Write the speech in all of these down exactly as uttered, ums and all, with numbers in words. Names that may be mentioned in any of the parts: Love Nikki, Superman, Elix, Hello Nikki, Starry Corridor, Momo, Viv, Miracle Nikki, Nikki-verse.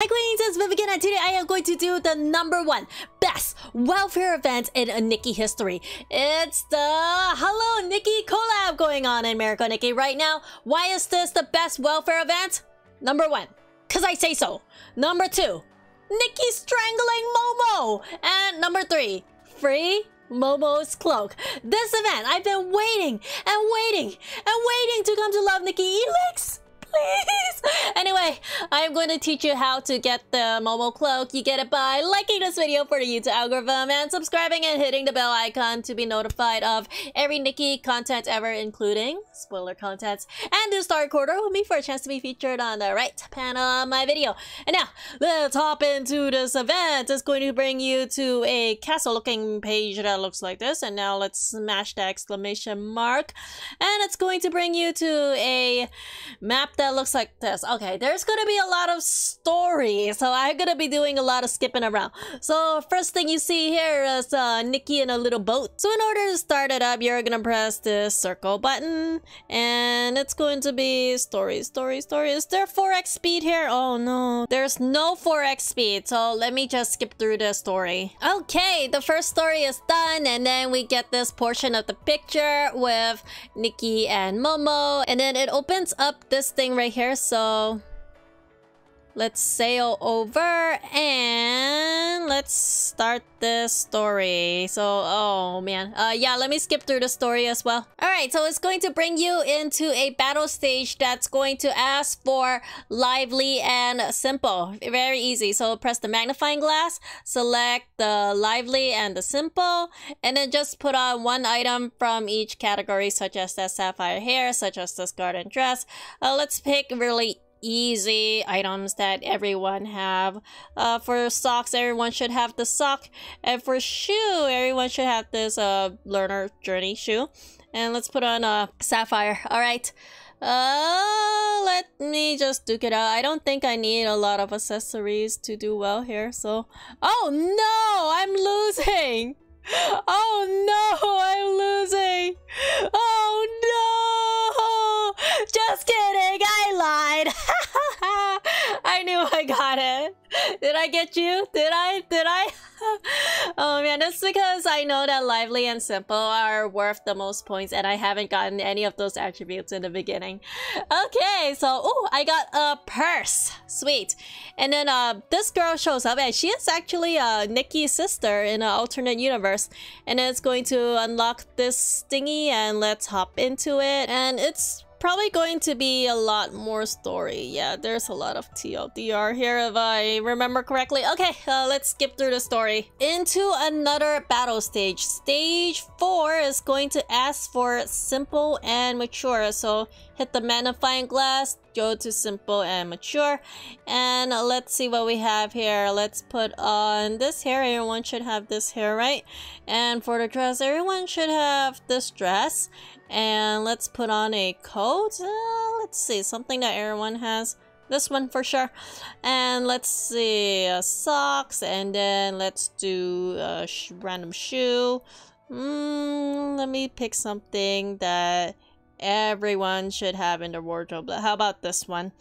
Hi Queens, it's Vivian and today I am going to do the number one best welfare event in Nikki history. It's the Hello Nikki collab going on in Miracle Nikki right now. Why is this the best welfare event? Number one, because I say so. Number two, Nikki strangling Momo. And number three, free Momo's cloak. This event, I've been waiting and waiting and waiting to come to Love Nikki. Elix, please. Anyway, I'm going to teach you how to get the Momo cloak. You get it by liking this video for the YouTube algorithm and subscribing and hitting the bell icon to be notified of every Nikki content ever, including spoiler contents and the Starry Corridor with me for a chance to be featured on the right panel of my video. And now, let's hop into this event. It's going to bring you to a castle-looking page that looks like this. And now let's smash the exclamation mark. And it's going to bring you to a map that looks like this. Okay, there's gonna be a lot of story, so I'm gonna be doing a lot of skipping around. So first thing you see here is uh, Nikki in a little boat. So in order to start it up, you're gonna press this circle button, and it's going to be story, story, story. Is there four X speed here? Oh no, there's no four X speed. So let me just skip through the story. Okay, the first story is done, and then we get this portion of the picture with Nikki and Momo, and then it opens up this thing right here. So let's sail over and let's start this story. So, oh man. Uh, yeah, let me skip through the story as well. Alright, so it's going to bring you into a battle stage that's going to ask for lively and simple. Very easy. So press the magnifying glass, select the lively and the simple, and then just put on one item from each category, such as that sapphire hair, such as this garden dress. Uh, let's pick really easy items that everyone have. Uh, for socks, everyone should have the sock, and for shoe, everyone should have this uh learner journey shoe. And let's put on a uh, sapphire. All right, uh, let me just duke it out. I don't think I need a lot of accessories to do well here. So, oh no, I'm losing. Oh no, I'm losing. Oh no, just kidding, I lied. I knew I got it. Did I get you? Did I? Did I? Oh man, that's because I know that lively and simple are worth the most points, and I haven't gotten any of those attributes in the beginning. Okay, so oh, I got a purse. Sweet. And then uh, this girl shows up, and she is actually uh, Nikki's sister in an alternate universe. And it's going to unlock this thingy, and let's hop into it. And it's probably going to be a lot more story. Yeah, there's a lot of T L D R here if I remember correctly. Okay, uh, let's skip through the story. Into another battle stage. Stage four is going to ask for simple and mature. So hit the magnifying glass, go to simple and mature. And let's see what we have here. Let's put on this hair. Everyone should have this hair, right? And for the dress, everyone should have this dress. And let's put on a coat. Uh, let's see, something that everyone has. This one for sure. And let's see, uh, socks. And then let's do a sh random shoe. Mm, let me pick something that everyone should have in their wardrobe. How about this one?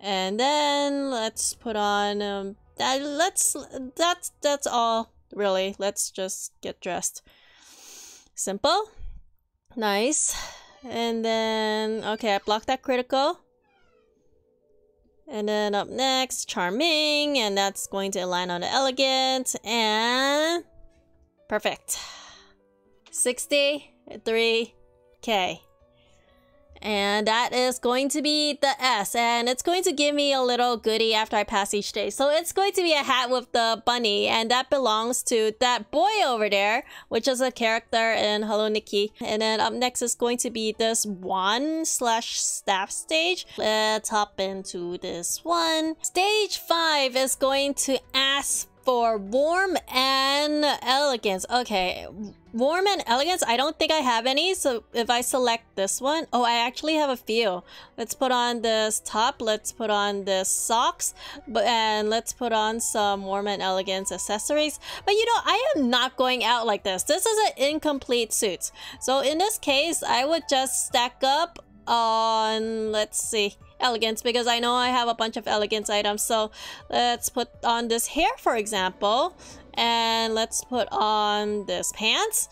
And then let's put on. Um, that, let's. That's that's all really. Let's just get dressed. Simple. Nice. And then okay, I blocked that critical. And then up next, charming, and that's going to align on the elegant and perfect. sixty-three K. And that is going to be the S, and it's going to give me a little goodie after I pass each day. So it's going to be a hat with the bunny, and that belongs to that boy over there, which is a character in Hello Nikki. And then up next is going to be this wand slash staff stage. Let's hop into this one. Stage five is going to ask for warm and elegance. Okay, warm and elegance, I don't think I have any. So if I select this one, oh, I actually have a few. Let's put on this top, let's put on this socks, but and let's put on some warm and elegance accessories. But you know, I am not going out like this. This is an incomplete suit. So in this case, I would just stack up on, let's see, elegance, because I know I have a bunch of elegance items. So let's put on this hair, for example, and let's put on this pants.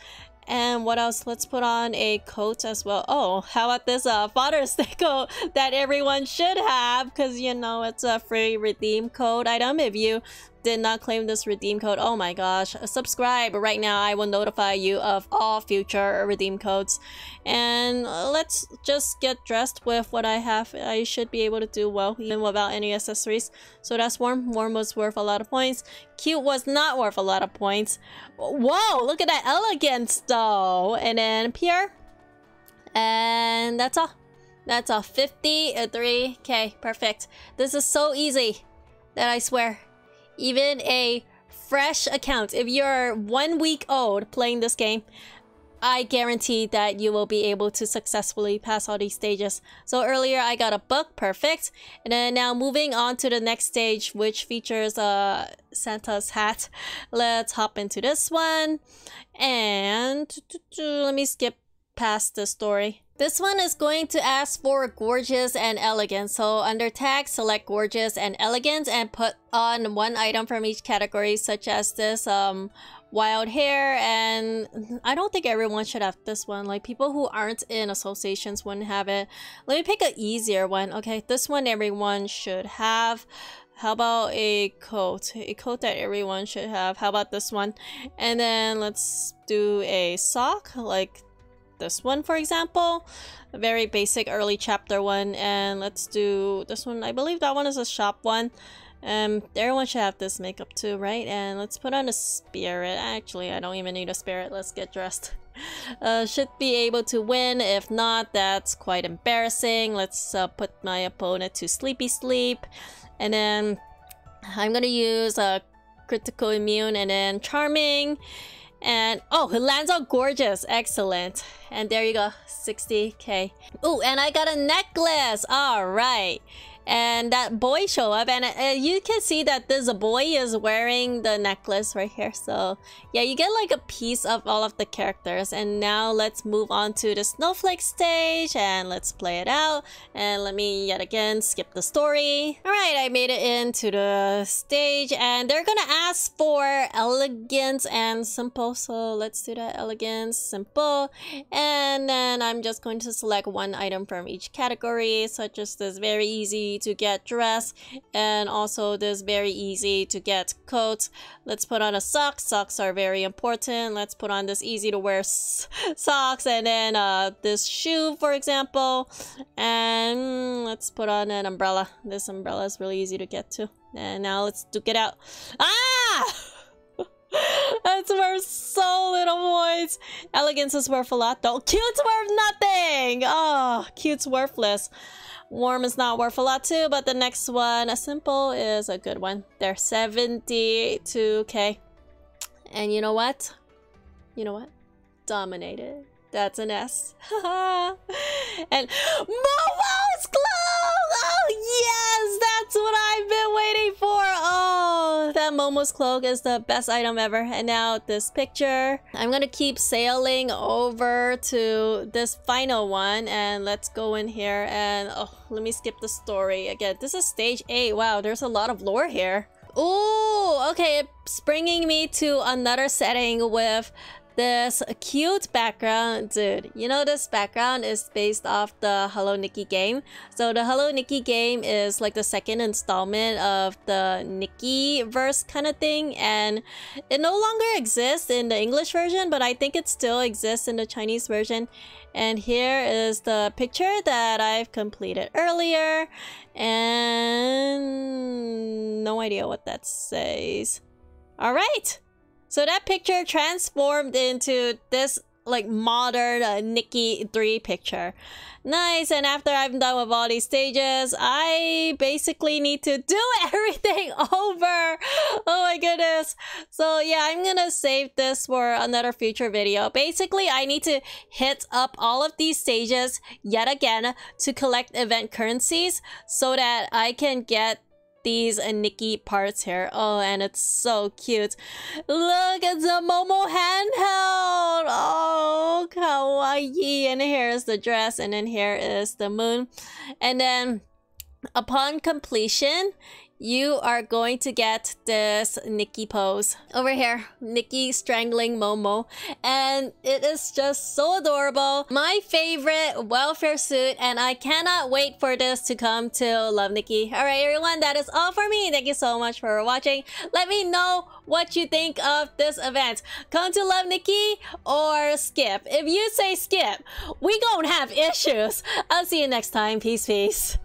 And what else? Let's put on a coat as well. Oh, how about this uh, Father's Day coat that everyone should have? Because, you know, it's a free redeem code item. If you did not claim this redeem code, oh my gosh, subscribe right now. I will notify you of all future redeem codes. And let's just get dressed with what I have. I should be able to do well even without any accessories. So that's warm. Warm was worth a lot of points. Cute was not worth a lot of points. Whoa, look at that elegance though. And then pure, and that's all. That's all. Fifty-three K, perfect. This is so easy that I swear, even a fresh account, if you're one week old playing this game, I guarantee that you will be able to successfully pass all these stages. So earlier I got a book, perfect. And then now moving on to the next stage, which features uh, Santa's hat. Let's hop into this one. And let me skip past the story. This one is going to ask for gorgeous and elegant. So under tag, select gorgeous and elegant and put on one item from each category, such as this um, wild hair. And I don't think everyone should have this one. Like, people who aren't in associations wouldn't have it. Let me pick an easier one. Okay, this one everyone should have. How about a coat? A coat that everyone should have. How about this one? And then let's do a sock, like this one, for example. A very basic early chapter one. And let's do this one. I believe that one is a shop one. Um, everyone should have this makeup too, right? And let's put on a spirit. Actually, I don't even need a spirit. Let's get dressed. Uh, should be able to win. If not, that's quite embarrassing. Let's uh, put my opponent to sleepy sleep. And then I'm gonna use a critical immune and then charming. And oh, he lands on gorgeous. Excellent. And there you go, sixty K. Oh, and I got a necklace. All right. And that boy show up, and uh, you can see that this boy is wearing the necklace right here. So yeah, you get like a piece of all of the characters. And now let's move on to the snowflake stage and let's play it out. And let me yet again skip the story. All right, I made it into the stage, and they're gonna ask for elegance and simple. So let's do that, elegance, simple. And then I'm just going to select one item from each category, such as this very easy to get dressed, and also this very easy to get coat. Let's put on a sock. Socks are very important. Let's put on this easy to wear socks, and then uh, this shoe, for example. And let's put on an umbrella. This umbrella is really easy to get to. And now let's duke it out. Ah! That's worth so little points. Elegance is worth a lot though. Cute's worth nothing. Oh, cute's worthless. Warm is not worth a lot too, but the next one, a simple, is a good one. They're seventy-two K. And you know what? You know what? Dominated. That's an S. And Momo's clothes! Oh yes! That's what I've been waiting for! Oh, that Momo's cloak is the best item ever. And now this picture. I'm gonna keep sailing over to this final one, and let's go in here and oh, let me skip the story again. This is stage eight. Wow, there's a lot of lore here. Ooh, okay, it's bringing me to another setting with this cute background. Dude, you know this background is based off the Hello Nikki game. So the Hello Nikki game is like the second installment of the Nikki-verse kind of thing, and it no longer exists in the English version, but I think it still exists in the Chinese version. And here is the picture that I've completed earlier, and no idea what that says. All right. So that picture transformed into this like modern uh, Nikki three picture. Nice. And after I'm done with all these stages, I basically need to do everything over. Oh my goodness. So yeah, I'm gonna save this for another future video. Basically, I need to hit up all of these stages yet again to collect event currencies so that I can get these uh, Nikki parts here. Oh, and it's so cute. Look at the Momo handheld. Oh, kawaii. And here's the dress, and then here is the moon. And then Upon completion, you are going to get this Nikki pose over here. Nikki strangling Momo. And it is just so adorable. My favorite welfare suit. And I cannot wait for this to come to Love Nikki. Alright everyone, that is all for me. Thank you so much for watching. Let me know what you think of this event. Come to Love Nikki or skip. If you say skip, we gonna have issues. I'll see you next time. Peace, peace.